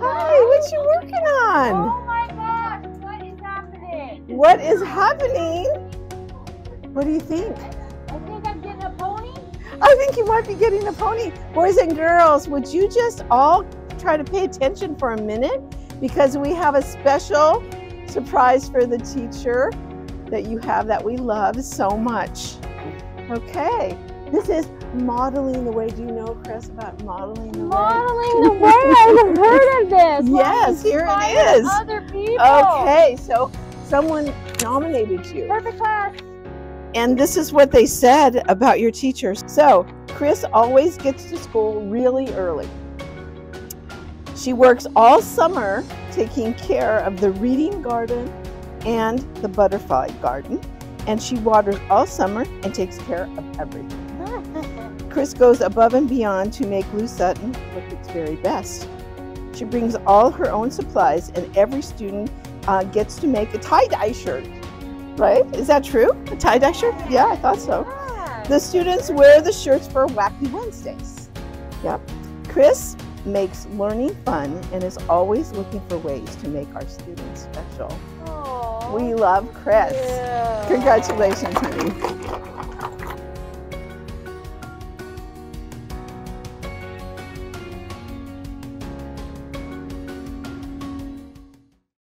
Hi, what you working on? Oh my gosh, what is happening? What is happening? What do you think? I think I'm getting a pony. I think you might be getting a pony. Boys and girls, would you just all try to pay attention for a minute? Because we have a special surprise for the teacher that you have that we love so much. Okay, this is Modeling the Way. Do you know, Chris, about Modeling the Way? Modeling the Way, I've heard of this. Yes, here it is. Other people. Okay, so someone nominated you. Perfect class. And this is what they said about your teachers. So Chris always gets to school really early. She works all summer taking care of the reading garden and the butterfly garden. And she waters all summer and takes care of everything. Chris goes above and beyond to make Lou Sutton look its very best. She brings all her own supplies, and every student gets to make a tie-dye shirt. Right? Is that true? A tie-dye shirt? Yeah, I thought so. The students wear the shirts for Wacky Wednesdays. Yep. Chris makes learning fun and is always looking for ways to make our students special. Aww. We love Chris. Yeah. Congratulations, honey.